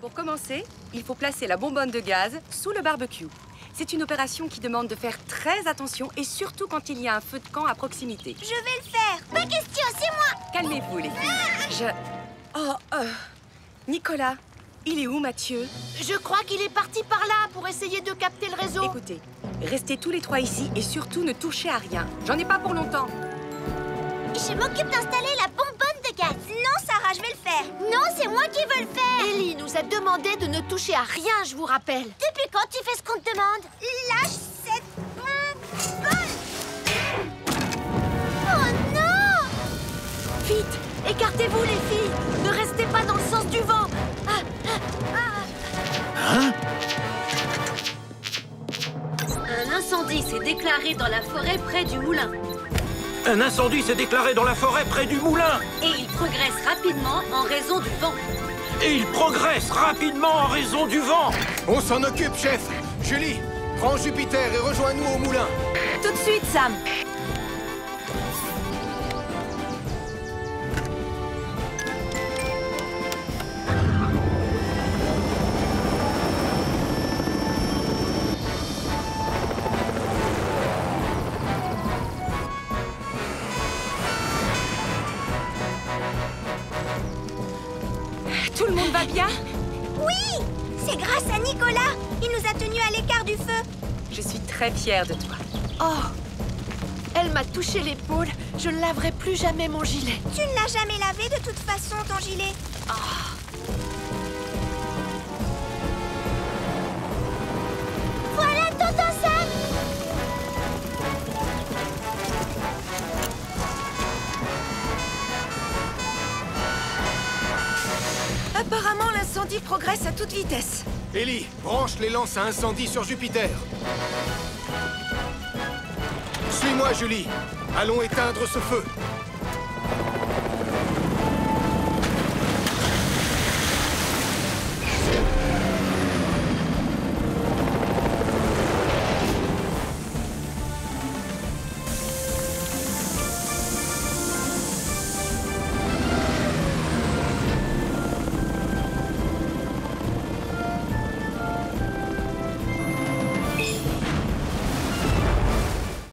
Pour commencer, il faut placer la bonbonne de gaz sous le barbecue. C'est une opération qui demande de faire très attention et surtout quand il y a un feu de camp à proximité. Je vais le faire! Pas question, c'est moi! Calmez-vous, les filles. Nicolas, il est où, Mathieu? Je crois qu'il est parti par là pour essayer de capter le réseau. Écoutez, restez tous les trois ici et surtout ne touchez à rien. J'en ai pas pour longtemps. Je m'occupe d'installer la bonbonne de gaz. Non, Sarah, je vais le faire. Non, c'est moi qui veux le faire. Ellie nous a demandé de ne toucher à rien, je vous rappelle. Depuis quand tu fais ce qu'on te demande? Lâche cette bonbonne. Oh non! Vite, écartez-vous, les filles. Ne restez pas dans le sens du vent. Hein? Un incendie s'est déclaré dans la forêt près du moulin. Un incendie s'est déclaré dans la forêt près du moulin. Et il progresse rapidement en raison du vent. On s'en occupe, chef. Julie, prends Jupiter et rejoins-nous au moulin. Tout de suite, Sam. Tout le monde va bien? Oui! C'est grâce à Nicolas! Il nous a tenus à l'écart du feu! Je suis très fière de toi. Oh! Elle m'a touché l'épaule. Je ne laverai plus jamais mon gilet. Tu ne l'as jamais lavé de toute façon, ton gilet. Oh! Voilà, tonton Sam! Apparemment, l'incendie progresse à toute vitesse. Ellie, branche les lances à incendie sur Jupiter. Suis-moi, Julie. Allons éteindre ce feu.